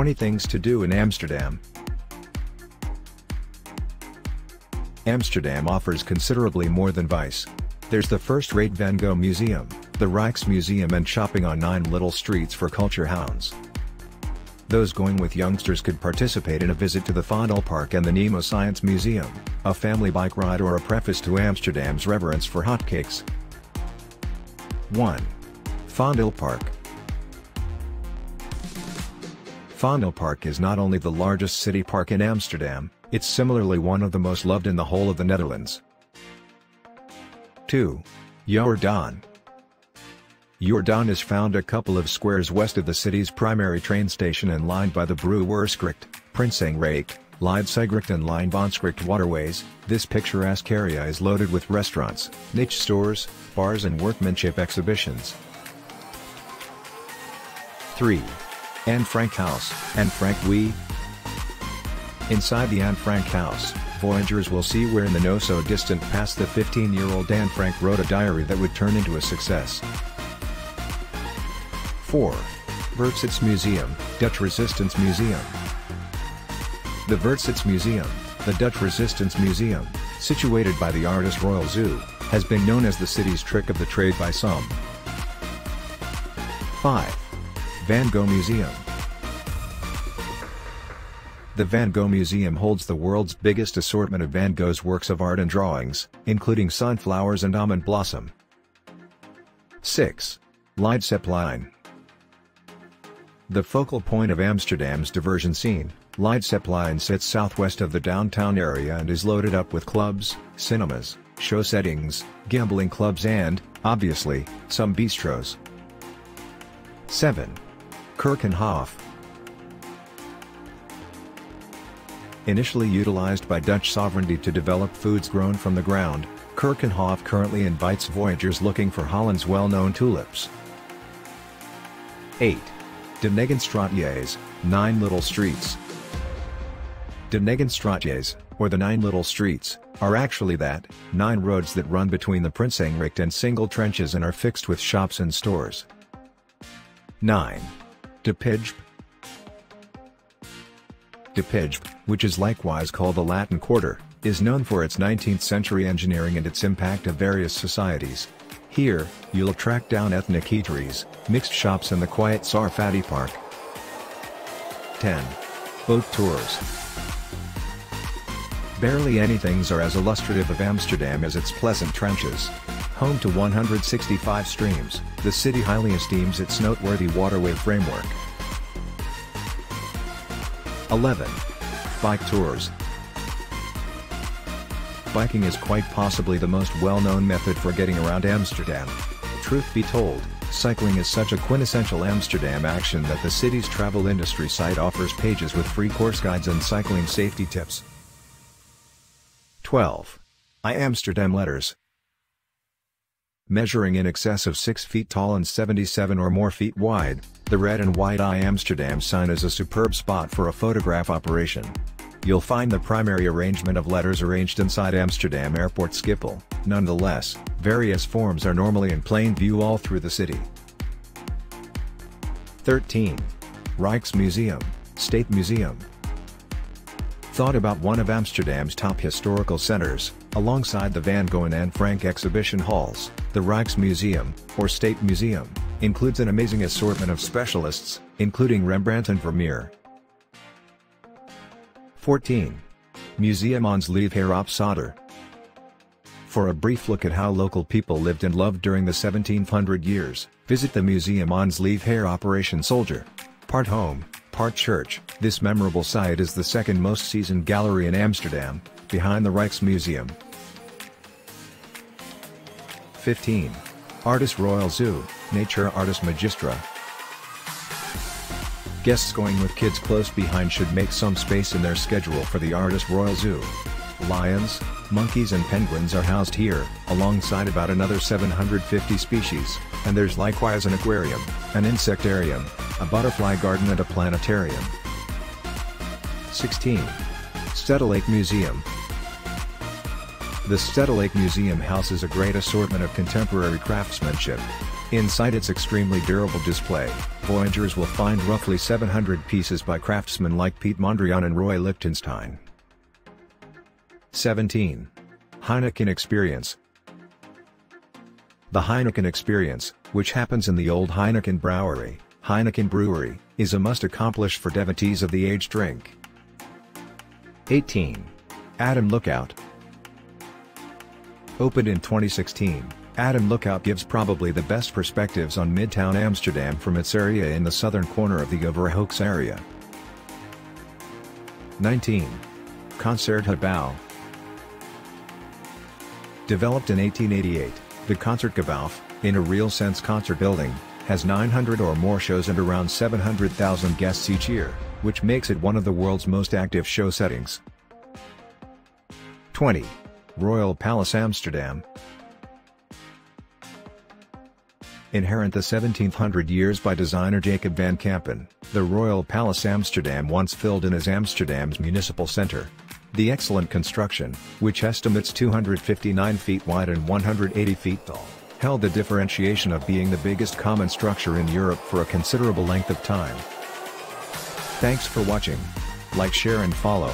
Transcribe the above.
20 Things to Do in Amsterdam. Amsterdam offers considerably more than vice. There's the first-rate Van Gogh Museum, the Rijksmuseum, and shopping on 9 little streets for culture hounds. Those going with youngsters could participate in a visit to the Vondelpark and the Nemo Science Museum, a family bike ride, or a preface to Amsterdam's reverence for hotcakes. 1. Vondelpark. Vondelpark is not only the largest city park in Amsterdam, it's similarly one of the most loved in the whole of the Netherlands. 2. Jordaan. Jordaan is found a couple of squares west of the city's primary train station and lined by the Brouwersgracht, Prinsengracht, Leidsegracht and Leinbanskricht waterways. This picturesque area is loaded with restaurants, niche stores, bars and workmanship exhibitions. 3. Anne Frank House, Anne Frank Wee. Inside the Anne Frank House, voyagers will see where in the not-so-distant past the 15-year-old Anne Frank wrote a diary that would turn into a success. 4. Verzetsmuseum, Dutch Resistance Museum. The Verzetsmuseum, the Dutch Resistance Museum, situated by the Artist Royal Zoo, has been known as the city's trick of the trade by some. 5. Van Gogh Museum. The Van Gogh Museum holds the world's biggest assortment of Van Gogh's works of art and drawings, including sunflowers and almond blossom. 6. Leidseplein. The focal point of Amsterdam's diversion scene, Leidseplein sits southwest of the downtown area and is loaded up with clubs, cinemas, show settings, gambling clubs and, obviously, some bistros. 7. Keukenhof. Initially utilized by Dutch sovereignty to develop foods grown from the ground, Keukenhof currently invites voyagers looking for Holland's well-known tulips. 8. De Negen Straatjes, 9 little streets. De Negen Straatjes, or the 9 little streets, are actually that, 9 roads that run between the Prinsengracht and single trenches and are fixed with shops and stores. 9. De Pijp. De Pijp, which is likewise called the Latin Quarter, is known for its 19th-century engineering and its impact of various societies. Here, you'll track down ethnic eateries, mixed shops and the quiet Sarphati Park. 10. Boat tours. Barely anything's are as illustrative of Amsterdam as its pleasant trenches. Home to 165 streams, the city highly esteems its noteworthy waterway framework. 11. Bike tours. Biking is quite possibly the most well-known method for getting around Amsterdam. Truth be told, cycling is such a quintessential Amsterdam action that the city's travel industry site offers pages with free course guides and cycling safety tips. 12. Amsterdam letters. Measuring in excess of 6 feet tall and 77 or more feet wide, the red and white I Amsterdam sign is a superb spot for a photograph operation. You'll find the primary arrangement of letters arranged inside Amsterdam Airport Schiphol. Nonetheless, various forms are normally in plain view all through the city. 13. Rijksmuseum, State Museum. Thought about one of Amsterdam's top historical centers, alongside the Van Gogh and Anne Frank exhibition halls, the Rijksmuseum, or State Museum, includes an amazing assortment of specialists, including Rembrandt and Vermeer. 14. Museum Ons' Lieve Heer op Solder. For a brief look at how local people lived and loved during the 1700 years, visit the Museum Ons' Lieve Heer op Solder. Part home, part church, this memorable site is the second most seasoned gallery in Amsterdam, behind the Rijksmuseum. 15. Artist Royal Zoo, Natura Artis Magistra. Guests going with kids close behind should make some space in their schedule for the Artist Royal Zoo. Lions, monkeys and penguins are housed here, alongside about another 750 species, and there's likewise an aquarium, an insectarium, a butterfly garden and a planetarium. 16. Stedelijk Museum. The Stedelijk Museum houses a great assortment of contemporary craftsmanship. Inside its extremely durable display, voyagers will find roughly 700 pieces by craftsmen like Piet Mondrian and Roy Lichtenstein. 17. Heineken Experience. The Heineken Experience, which happens in the old Heineken Brouwery, is a must-accomplish for devotees of the aged drink. 18. A'dam Lookout. Opened in 2016, A'dam Lookout gives probably the best perspectives on Midtown Amsterdam from its area in the southern corner of the Overhoeks area. 19. Concertgebouw. Developed in 1888, the Concertgebouw, in a real sense concert building, has 900 or more shows and around 700,000 guests each year, which makes it one of the world's most active show settings. 20. Royal Palace Amsterdam. Inherent the 1700 years by designer Jacob van Campen, the Royal Palace Amsterdam once filled in as Amsterdam's municipal centre. The excellent construction, which estimates 259 feet wide and 180 feet tall, held the differentiation of being the biggest common structure in Europe for a considerable length of time. Thanks for watching. Like, share and follow.